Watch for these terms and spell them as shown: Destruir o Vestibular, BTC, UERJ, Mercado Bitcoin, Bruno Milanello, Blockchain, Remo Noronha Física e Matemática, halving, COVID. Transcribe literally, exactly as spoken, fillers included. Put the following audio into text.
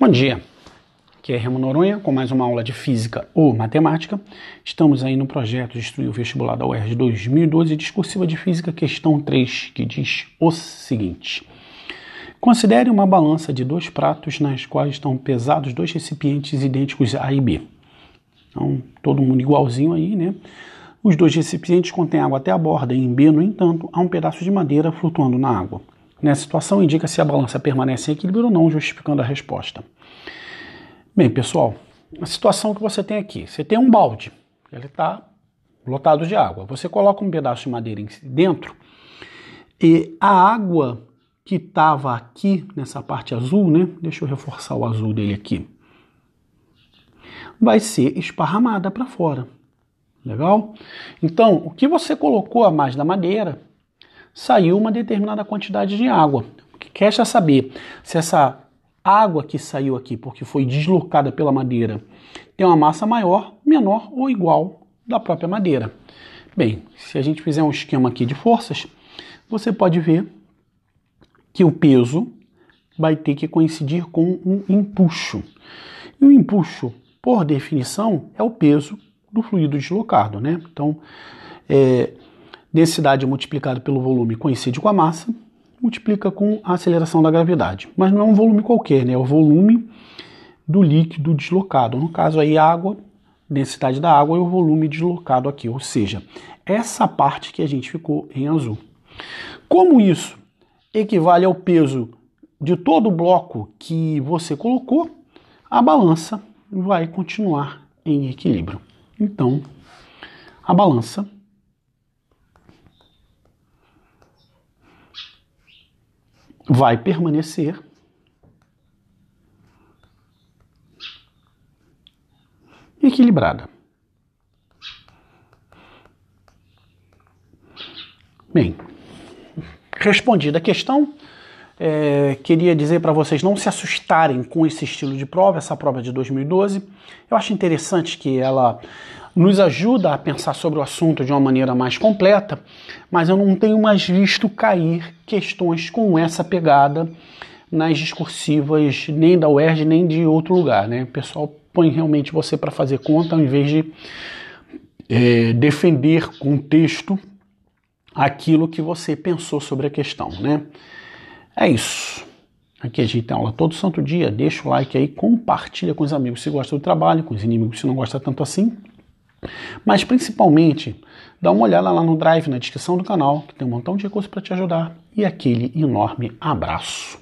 Bom dia, aqui é Remo Noronha com mais uma aula de Física ou Matemática. Estamos aí no projeto Destruir o Vestibular da U E R J dois mil e doze, discursiva de Física, questão três, que diz o seguinte. Considere uma balança de dois pratos nas quais estão pesados dois recipientes idênticos A e B. Então, todo mundo igualzinho aí, né? Os dois recipientes contêm água até a borda e em B, no entanto, há um pedaço de madeira flutuando na água. Nessa situação, indica se a balança permanece em equilíbrio ou não, justificando a resposta. Bem, pessoal, a situação que você tem aqui. Você tem um balde, ele está lotado de água. Você coloca um pedaço de madeira dentro e a água que estava aqui, nessa parte azul, né? Deixa eu reforçar o azul dele aqui. Vai ser esparramada para fora. Legal? Então, o que você colocou a mais da madeira... saiu uma determinada quantidade de água. O que quer saber se essa água que saiu aqui, porque foi deslocada pela madeira, tem uma massa maior, menor ou igual da própria madeira. Bem, se a gente fizer um esquema aqui de forças, você pode ver que o peso vai ter que coincidir com um empuxo. E o empuxo, por definição, é o peso do fluido deslocado, né? Então, é... densidade multiplicada pelo volume coincide com a massa, multiplica com a aceleração da gravidade. Mas não é um volume qualquer, né? É o volume do líquido deslocado. No caso aí, a água, densidade da água e o volume deslocado aqui. Ou seja, essa parte que a gente ficou em azul. Como isso equivale ao peso de todo o bloco que você colocou, a balança vai continuar em equilíbrio. Então, a balança... vai permanecer equilibrada. Bem, respondida a questão, é, queria dizer para vocês não se assustarem com esse estilo de prova, essa prova de dois mil e doze. Eu acho interessante que ela nos ajuda a pensar sobre o assunto de uma maneira mais completa, mas eu não tenho mais visto cair questões com essa pegada nas discursivas nem da U E R J, nem de outro lugar, né? O pessoal põe realmente você para fazer conta, ao invés de é, defender com texto aquilo que você pensou sobre a questão, né? É isso. Aqui a gente tem aula todo santo dia. Deixa o like aí, compartilha com os amigos se gosta do trabalho, com os inimigos se não gosta tanto assim. Mas, principalmente, dá uma olhada lá no Drive, na descrição do canal, que tem um montão de recursos para te ajudar. E aquele enorme abraço.